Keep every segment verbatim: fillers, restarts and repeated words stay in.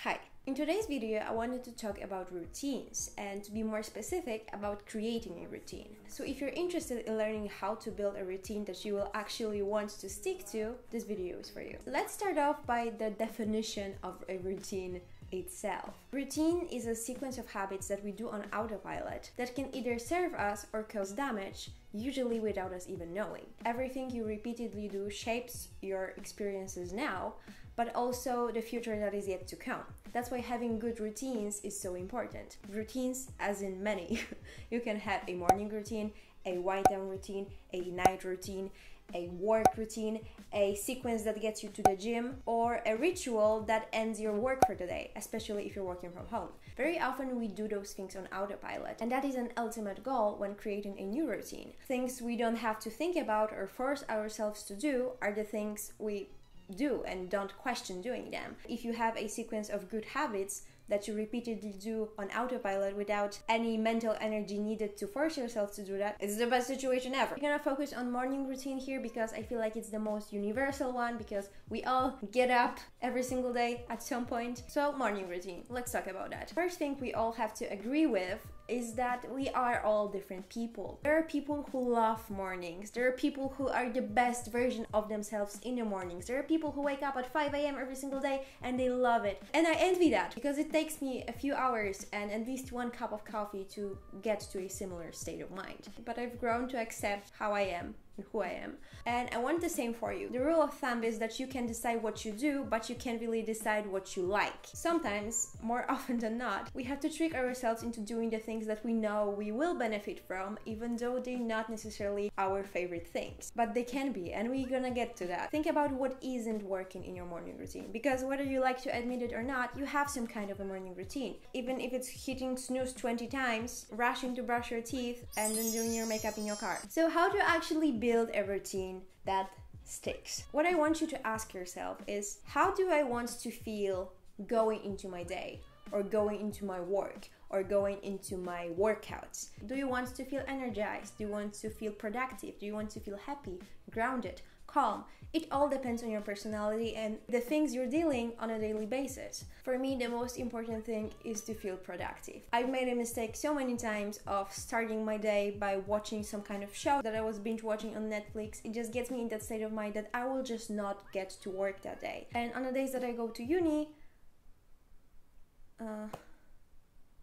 Hi, in today's video I wanted to talk about routines and to be more specific about creating a routine. So if you're interested in learning how to build a routine that you will actually want to stick to, this video is for you. Let's start off by the definition of a routine itself. Routine is a sequence of habits that we do on autopilot that can either serve us or cause damage, usually without us even knowing. Everything you repeatedly do shapes your experiences now, but also the future that is yet to come. That's why having good routines is so important. Routines as in many. You can have a morning routine, a wind down routine, a night routine, a work routine, a sequence that gets you to the gym, or a ritual that ends your work for the day, especially if you're working from home. Very often we do those things on autopilot, and that is an ultimate goal when creating a new routine. Things we don't have to think about or force ourselves to do are the things we do and don't question doing them. If you have a sequence of good habits that you repeatedly do on autopilot without any mental energy needed to force yourself to do that, it's the best situation ever. We're gonna focus on morning routine here because I feel like it's the most universal one, because we all get up every single day at some point. So morning routine, let's talk about that. First thing we all have to agree with is that we are all different people. There are people who love mornings. There are people who are the best version of themselves in the mornings. There are people who wake up at five A M every single day and they love it. And I envy that, because it takes me a few hours and at least one cup of coffee to get to a similar state of mind. But I've grown to accept how I am and who I am. And I want the same for you. The rule of thumb is that you can decide what you do, but you can't really decide what you like. Sometimes, more often than not, we have to trick ourselves into doing the things that we know we will benefit from, even though they're not necessarily our favorite things. But they can be, and we're gonna get to that. Think about what isn't working in your morning routine, because whether you like to admit it or not, you have some kind of a morning routine. Even if it's hitting snooze twenty times, rushing to brush your teeth, and then doing your makeup in your car. So how to actually build a routine that sticks. What I want you to ask yourself is, how do I want to feel going into my day, or going into my work, or going into my workouts? Do you want to feel energized? Do you want to feel productive? Do you want to feel happy, grounded, calm? It all depends on your personality and the things you're dealing on a daily basis. For me, the most important thing is to feel productive. I've made a mistake so many times of starting my day by watching some kind of show that I was binge watching on Netflix. It just gets me in that state of mind that I will just not get to work that day. And on the days that I go to uni, uh,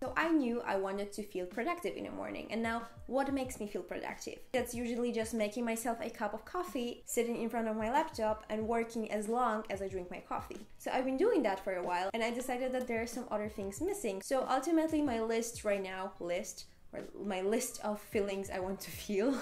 so I knew I wanted to feel productive in the morning. And now, what makes me feel productive? That's usually just making myself a cup of coffee, sitting in front of my laptop, and working as long as I drink my coffee. So I've been doing that for a while, and I decided that there are some other things missing. So ultimately, my list right now, list, or my list of feelings I want to feel,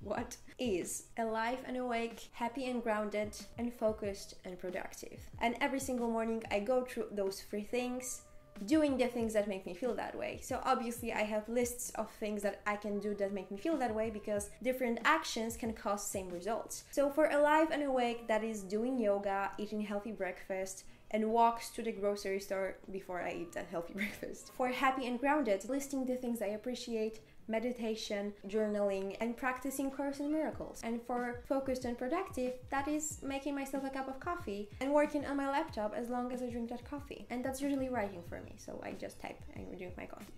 what is alive and awake, happy and grounded, and focused and productive. And every single morning, I go through those three things, doing the things that make me feel that way. So obviously I have lists of things that I can do that make me feel that way, because different actions can cause same results. So for alive and awake, that is doing yoga, eating healthy breakfast, and walks to the grocery store before I eat that healthy breakfast. For happy and grounded, listing the things I appreciate, meditation, journaling, and practicing Course in Miracles. And for focused and productive, that is making myself a cup of coffee and working on my laptop as long as I drink that coffee. And that's usually writing for me, so I just type and drink my coffee.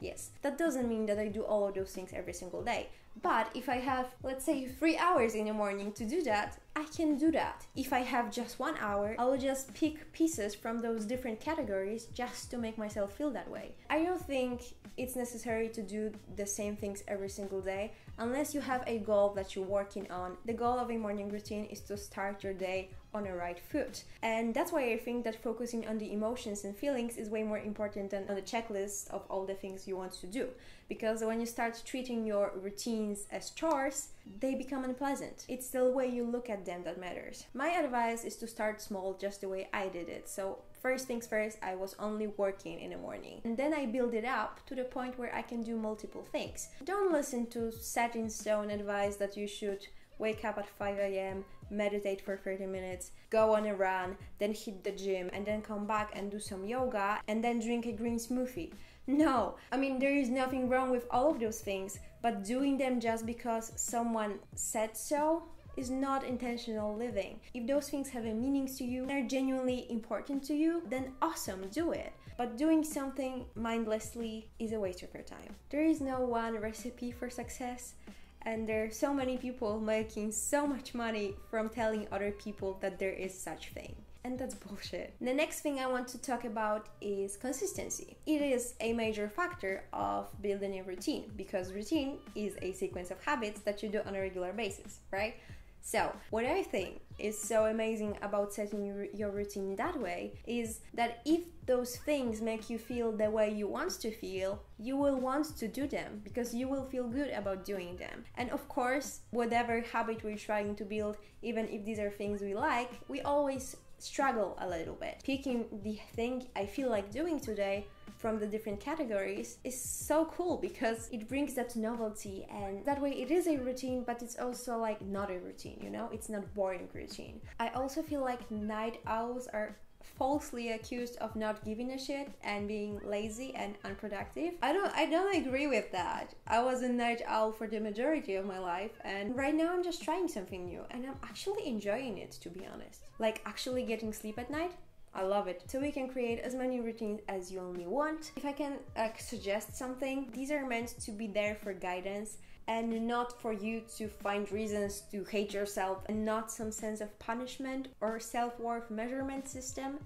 Yes, that doesn't mean that I do all of those things every single day. But if I have, let's say, three hours in the morning to do that, I can do that. If I have just one hour, I will just pick pieces from those different categories just to make myself feel that way. I don't think it's necessary to do the same things every single day unless you have a goal that you're working on. The goal of a morning routine is to start your day on a right foot. And that's why I think that focusing on the emotions and feelings is way more important than on the checklist of all the things you want to do. Because when you start treating your routines as chores, they become unpleasant. It's the way you look at them that matters. My advice is to start small, just the way I did it. So first things first, I was only working in the morning. And then I build it up to the point where I can do multiple things. Don't listen to set in stone advice that you should wake up at five A M, meditate for thirty minutes, go on a run, then hit the gym, and then come back and do some yoga, and then drink a green smoothie. No, I mean, there is nothing wrong with all of those things, but doing them just because someone said so is not intentional living. If those things have a meaning to you and are genuinely important to you, then awesome, do it. But doing something mindlessly is a waste of your time. There is no one recipe for success, and there are so many people making so much money from telling other people that there is such thing. And that's bullshit. The next thing I want to talk about is consistency. It is a major factor of building a routine, because routine is a sequence of habits that you do on a regular basis, right? So what I think is so amazing about setting your routine that way is that if those things make you feel the way you want to feel, you will want to do them because you will feel good about doing them. And of course, whatever habit we're trying to build, even if these are things we like, we always struggle a little bit. Picking the thing I feel like doing today from the different categories is so cool because it brings that novelty, and that way it is a routine, but it's also like not a routine, you know? It's not boring routine. I also feel like night owls are falsely accused of not giving a shit and being lazy and unproductive. I don't I don't agree with that. I was a night owl for the majority of my life, and right now I'm just trying something new and I'm actually enjoying it, to be honest. Like actually getting sleep at night, I love it. So we can create as many routines as you only want. If I can uh, suggest something, these are meant to be there for guidance and not for you to find reasons to hate yourself, and not some sense of punishment or self-worth measurement system.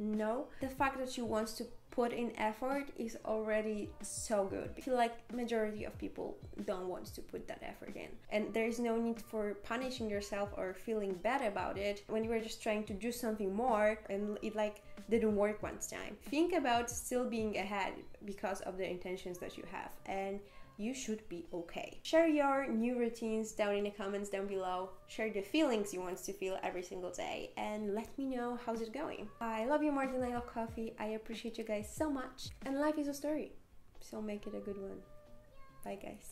No. The fact that you want to put in effort is already so good. I feel like majority of people don't want to put that effort in. And there is no need for punishing yourself or feeling bad about it when you are just trying to do something more and it like didn't work one time. Think about still being ahead because of the intentions that you have, and you should be okay. Share your new routines down in the comments down below. Share the feelings you want to feel every single day, and let me know how's it going. I love you more than I love coffee. I appreciate you guys so much. And life is a story, so make it a good one. Bye guys.